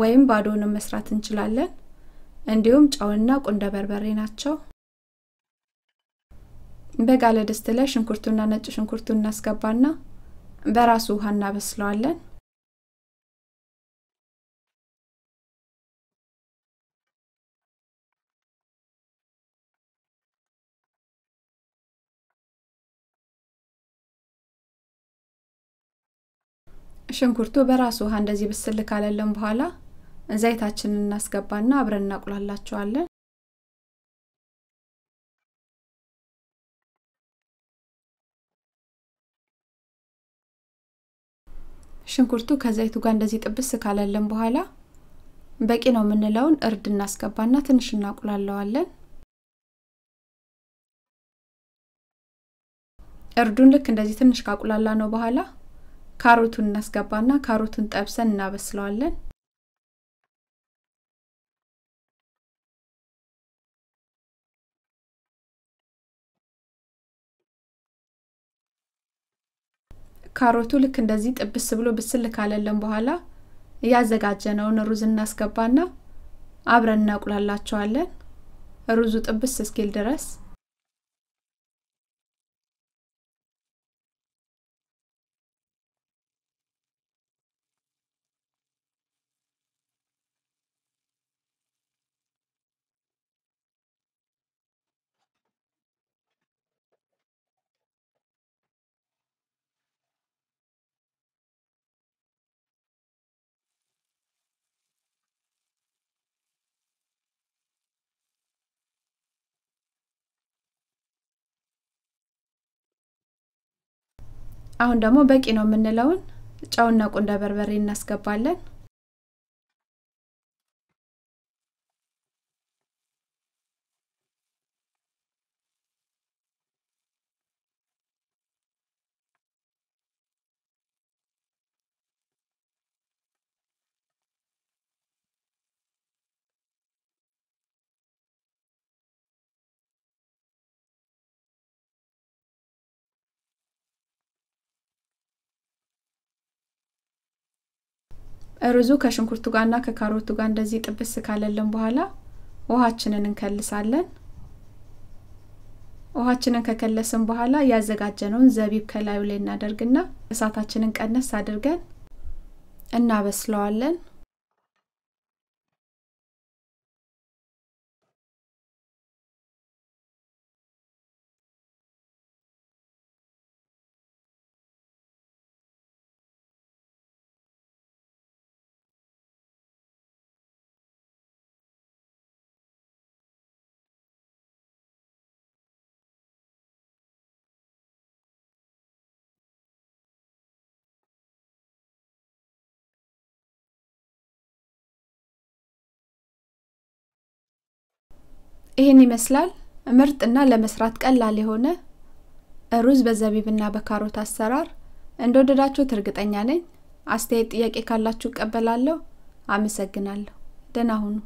ወይም ባዶን መስራት እንችላለን እንዲሁም ጫውና ቁንደ በርበሬ ናቸው በጋለ ድስት ላይ ሽንኩርቱና ነጭ ሽንኩርቱን እናስገባና በራሱ ሀና በስለዋለን ሽንኩርቱ በራሱ ሀ እንደዚህ ብስል ካለለም በኋላ ዘይታችንን እናስገባና አብረን እናቁላላቸዋለን ሽንኩርቱ ከዘይቱ ጋር እንደዚህ ጥብስ ካለለም በኋላ በቂ ነው ምንለውን እርድ እናስገባና ትንሽ እናቁላላዋለን እርዱን ልክ እንደዚህ ትንሽ ካቁላላ ነው በኋላ ካሮቱን እናስገባና ካሮቱን ጠብሰን እናበስለዋለን ካሮቱ ልክ እንደዚህ ጥብስ ብሎ ብስል ካለለም በኋላ ያዘጋጀነውን ሩዝ እናስገባና አብረን እናቁላላቸዋለን ሩዙ ጥብስ እስኪል ድረስ አሁን ደግሞ በቂ ነው ምንለውን ጫውና ቁንደ በርበሬ እናስገባለን ሩዙ ከሽንኩርቱ ጋርና ከካሮቱ ጋር እንደዚህ ጥብስ ካለልን በኋላ ውሃችንን እንከልሳለን ውሃችንን ከከለስን በኋላ ያዘጋጀነውን ዘቢብ ከላዩ ላይ እናደርግና እሳታችንን ቀነስ አድርገን እናበስለዋለን ይሄን ይመስላል ምርጥና ለመስራት ቀላል የሆነ ሩዝ በዘቢብና በካሮት አሰራር እንደወደዳችሁት እርግጠኛ ነኝ አስተያየት ጥያቄ ካላችሁ እቀበላለሁ አመሰግናለሁ ደህና ሁኑ